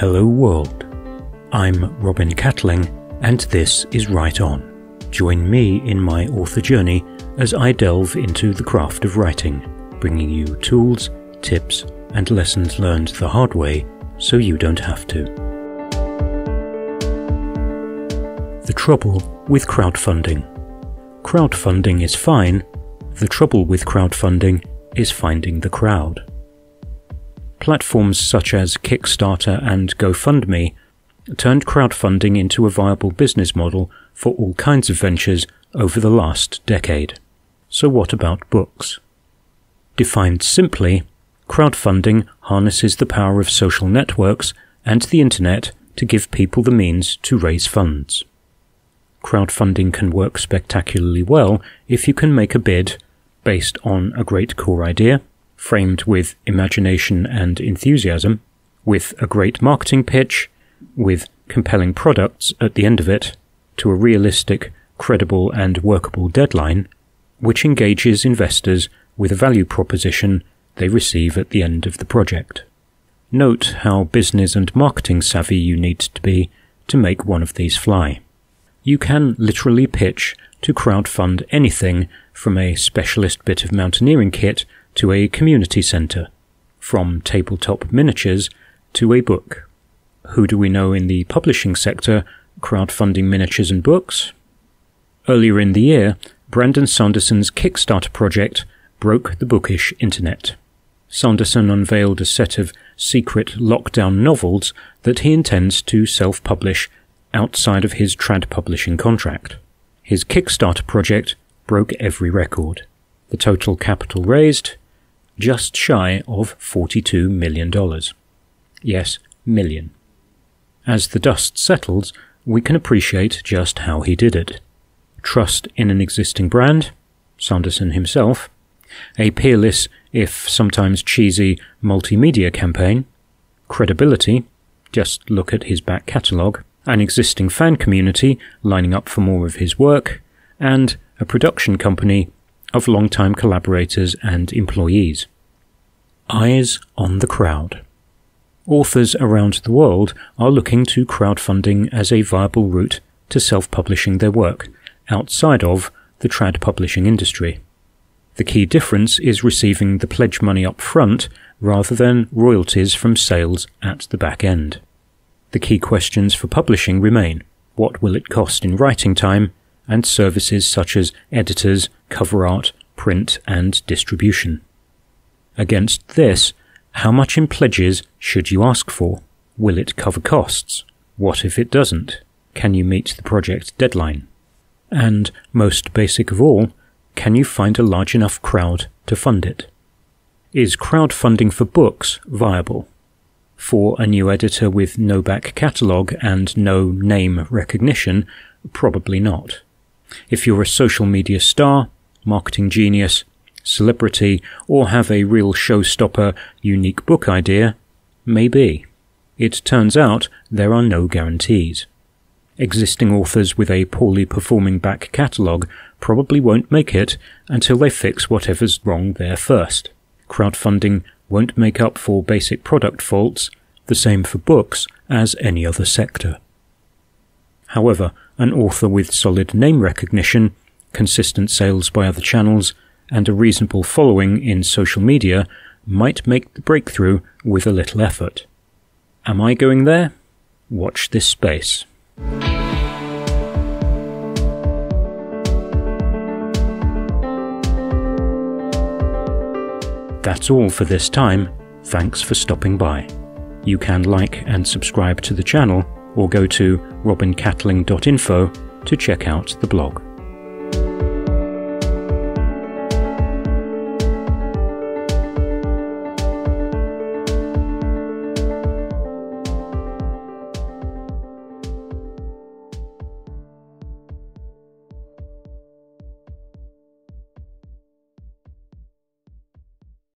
Hello world. I'm Robin Catling, and this is Write On. Join me in my author journey as I delve into the craft of writing, bringing you tools, tips, and lessons learned the hard way so you don't have to. The trouble with crowdfunding. Crowdfunding is fine. The trouble with crowdfunding is finding the crowd. Platforms such as Kickstarter and GoFundMe turned crowdfunding into a viable business model for all kinds of ventures over the last decade. So what about books? Defined simply, crowdfunding harnesses the power of social networks and the internet to give people the means to raise funds. Crowdfunding can work spectacularly well if you can make a bid based on a great core idea, framed with imagination and enthusiasm, with a great marketing pitch, with compelling products at the end of it, to a realistic, credible and workable deadline, which engages investors with a value proposition they receive at the end of the project. Note how business and marketing savvy you need to be to make one of these fly. You can literally pitch to crowdfund anything from a specialist bit of mountaineering kit to a community centre, from tabletop miniatures to a book. Who do we know in the publishing sector crowdfunding miniatures and books? Earlier in the year, Brandon Sanderson's Kickstarter project broke the bookish internet. Sanderson unveiled a set of secret lockdown novels that he intends to self-publish outside of his trad publishing contract. His Kickstarter project broke every record. The total capital raised, just shy of $42 million. Yes, million. As the dust settles, we can appreciate just how he did it. Trust in an existing brand, Sanderson himself, a peerless, if sometimes cheesy, multimedia campaign, credibility, just look at his back catalogue, an existing fan community lining up for more of his work, and a production company of long-time collaborators and employees. Eyes on the crowd. Authors around the world are looking to crowdfunding as a viable route to self-publishing their work outside of the trad publishing industry. The key difference is receiving the pledge money up front rather than royalties from sales at the back end. The key questions for publishing remain: what will it cost in writing time, and services such as editors, cover art, print and distribution. Against this, how much in pledges should you ask for? Will it cover costs? What if it doesn't? Can you meet the project deadline? And, most basic of all, can you find a large enough crowd to fund it? Is crowdfunding for books viable? For a new editor with no back catalogue and no name recognition, probably not. If you're a social media star, marketing genius, celebrity, or have a real showstopper, unique book idea, maybe. It turns out there are no guarantees. Existing authors with a poorly performing back catalogue probably won't make it until they fix whatever's wrong there first. Crowdfunding won't make up for basic product faults, the same for books as any other sector. However, an author with solid name recognition, consistent sales by other channels, and a reasonable following in social media might make the breakthrough with a little effort. Am I going there? Watch this space. That's all for this time. Thanks for stopping by. You can like and subscribe to the channel, or go to robincatling.info to check out the blog.